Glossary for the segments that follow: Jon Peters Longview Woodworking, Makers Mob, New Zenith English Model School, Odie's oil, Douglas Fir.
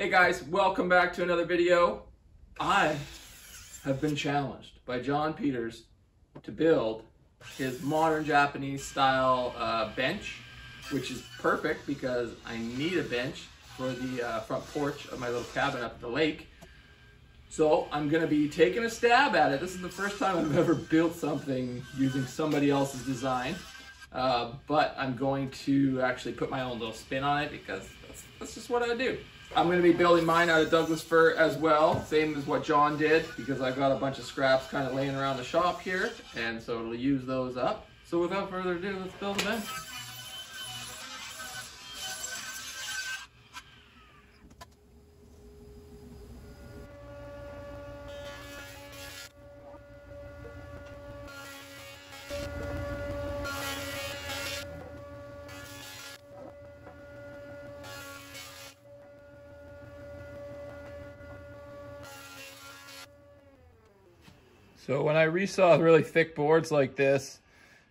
Hey guys, welcome back to another video. I have been challenged by Jon Peters to build his modern Japanese style bench, which is perfect because I need a bench for the front porch of my little cabin up at the lake. So I'm gonna be taking a stab at it. This is the first time I've ever built something using somebody else's design, but I'm going to actually put my own little spin on it because that's just what I do. I'm going to be building mine out of Douglas Fir as well, same as what Jon did, because I've got a bunch of scraps kind of laying around the shop here, and so it'll use those up. So without further ado, let's build a bench. So when I resaw really thick boards like this,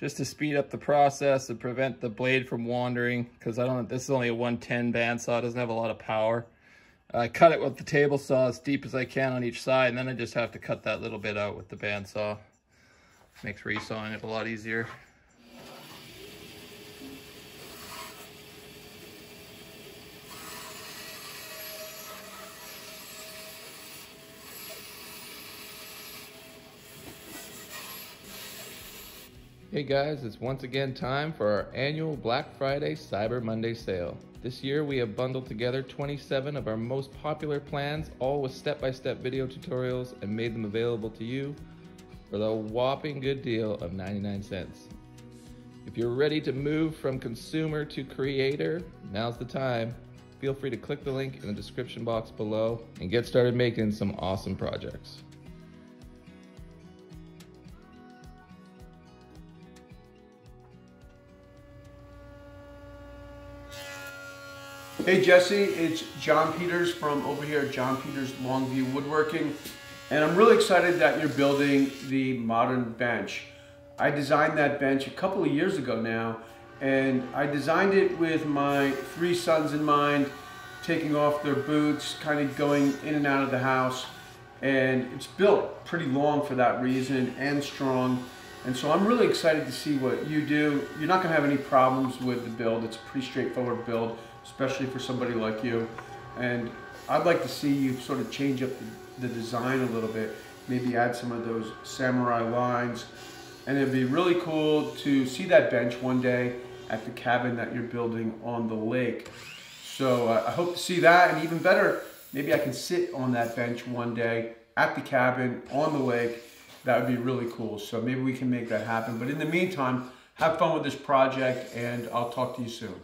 just to speed up the process and prevent the blade from wandering, because this is only a 110 bandsaw, it doesn't have a lot of power. I cut it with the table saw as deep as I can on each side, and then I just have to cut that little bit out with the bandsaw. Makes resawing it a lot easier. Hey guys, it's once again time for our annual Black Friday Cyber Monday sale. This year we have bundled together 27 of our most popular plans, all with step-by-step video tutorials, and made them available to you for the whopping good deal of 99 cents. If you're ready to move from consumer to creator, now's the time. Feel free to click the link in the description box below and get started making some awesome projects. Hey Jesse, it's Jon Peters from over here at Jon Peters Longview Woodworking, and I'm really excited that you're building the modern bench. I designed that bench a couple of years ago now, and I designed it with my three sons in mind, taking off their boots, kind of going in and out of the house, and it's built pretty long for that reason and strong, and so I'm really excited to see what you do. You're not going to have any problems with the build. It's a pretty straightforward build, especially for somebody like you. And I'd like to see you sort of change up the design a little bit, maybe add some of those samurai lines. And it'd be really cool to see that bench one day at the cabin that you're building on the lake. So I hope to see that, and even better, maybe I can sit on that bench one day at the cabin on the lake. That would be really cool. So maybe we can make that happen. But in the meantime, have fun with this project, and I'll talk to you soon.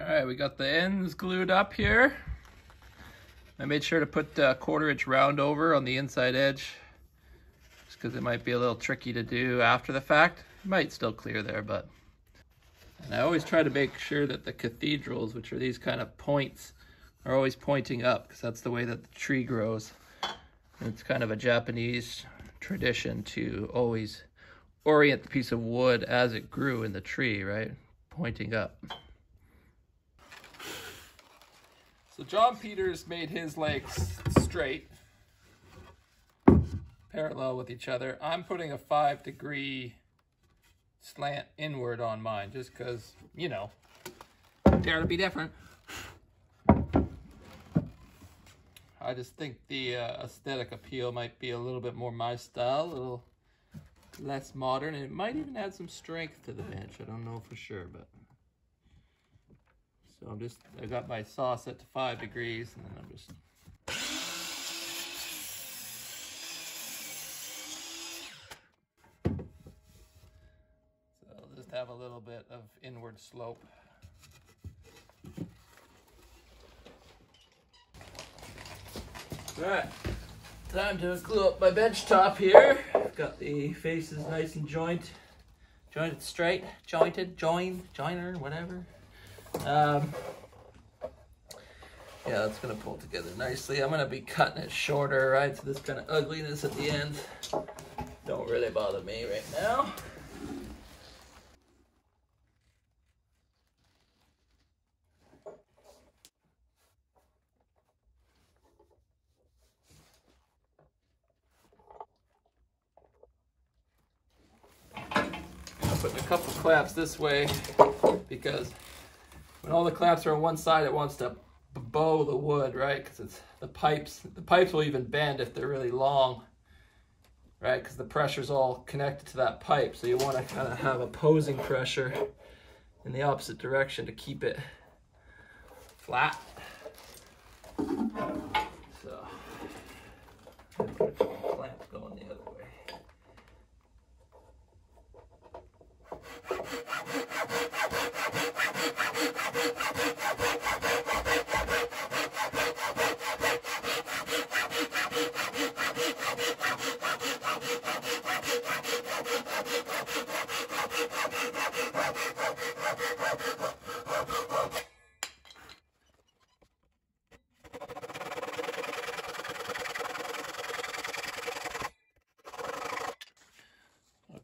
All right, we got the ends glued up here. I made sure to put a 1/4 inch round over on the inside edge, just because it might be a little tricky to do after the fact. It might still clear there, but. And I always try to make sure that the cathedrals, which are these kind of points, are always pointing up, because that's the way that the tree grows. And it's kind of a Japanese tradition to always orient the piece of wood as it grew in the tree, right? Pointing up. So Jon Peters made his legs straight, parallel with each other. I'm putting a 5-degree slant inward on mine, just because, you know, dare to be different. I just think the aesthetic appeal might be a little bit more my style, a little less modern, and it might even add some strength to the bench. I don't know for sure, but. So I got my saw set to 5 degrees, and then I'm just. So I'll just have a little bit of inward slope. All right, time to glue up my bench top here. I've got the faces nice and joined. jointed straight, joiner, whatever. Yeah, it's gonna pull together nicely. I'm gonna be cutting it shorter, right? So this kind of ugliness at the end don't really bother me right now. Putting a couple claps this way because when all the claps are on one side, it wants to bow the wood, right? Because it's the pipes will even bend if they're really long, right? Because the pressure's all connected to that pipe, so you want to kind of have opposing pressure in the opposite direction to keep it flat. So claps going the other way.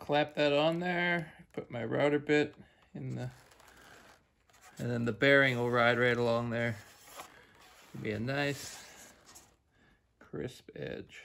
Clap that on there, put my router bit in the, and then the bearing will ride right along there. It'll be a nice crisp edge.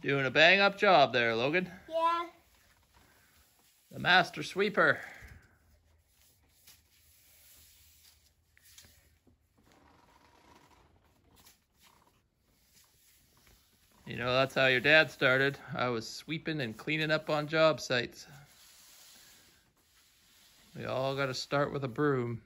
Doing a bang-up job there, Logan. Yeah. The master sweeper. You know, that's how your dad started. I was sweeping and cleaning up on job sites. We all got to start with a broom.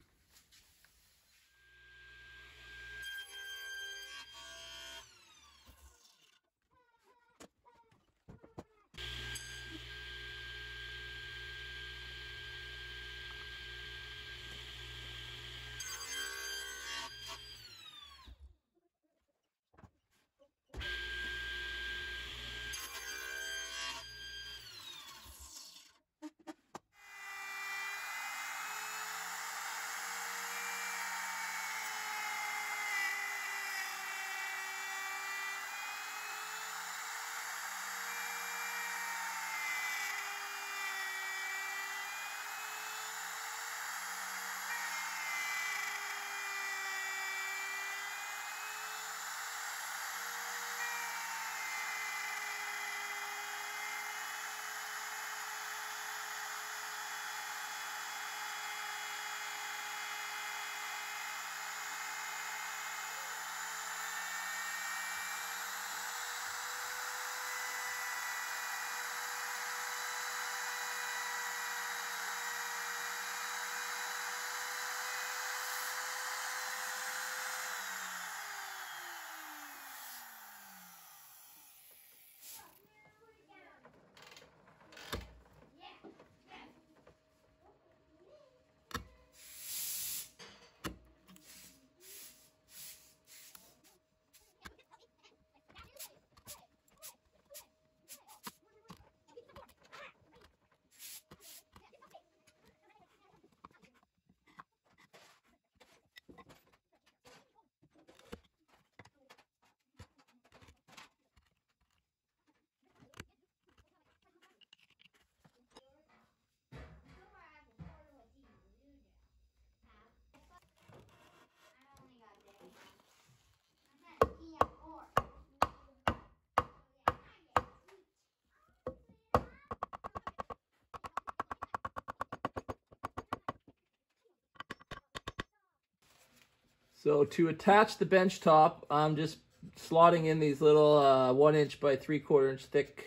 So to attach the bench top, I'm just slotting in these little 1" by 3/4" thick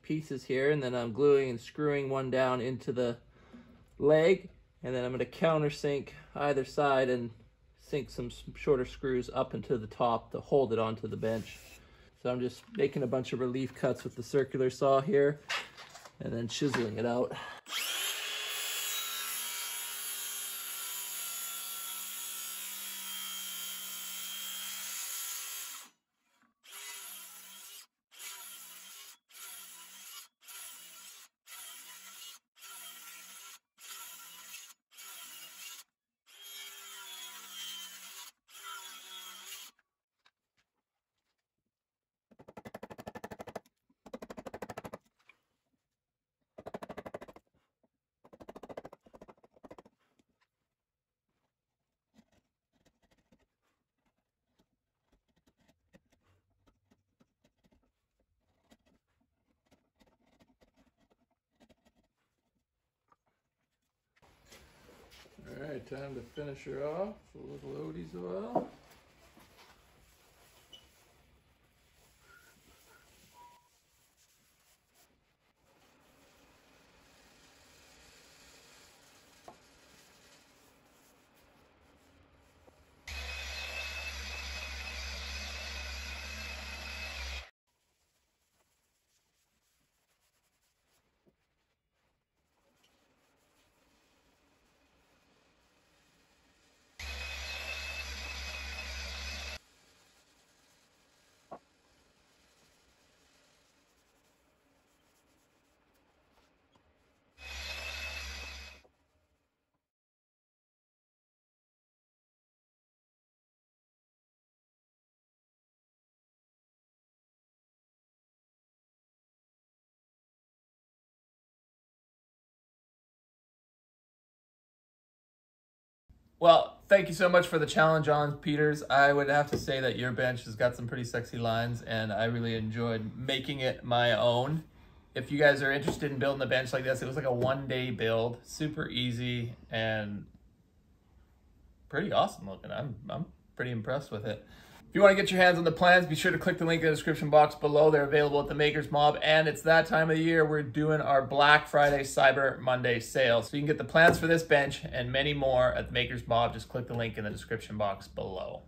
pieces here, and then I'm gluing and screwing one down into the leg, and then I'm going to countersink either side and sink some shorter screws up into the top to hold it onto the bench. So I'm just making a bunch of relief cuts with the circular saw here and then chiseling it out. Alright, time to finish her off with a little Odie's oil. Well, thank you so much for the challenge, Jon Peters. I would have to say that your bench has got some pretty sexy lines, and I really enjoyed making it my own. If you guys are interested in building a bench like this, it was like a one-day build, super easy and pretty awesome looking. I'm pretty impressed with it. If you want to get your hands on the plans, be sure to click the link in the description box below. They're available at the Makers Mob, and it's that time of the year we're doing our Black Friday, Cyber Monday sale. So you can get the plans for this bench and many more at the Makers Mob. Just click the link in the description box below.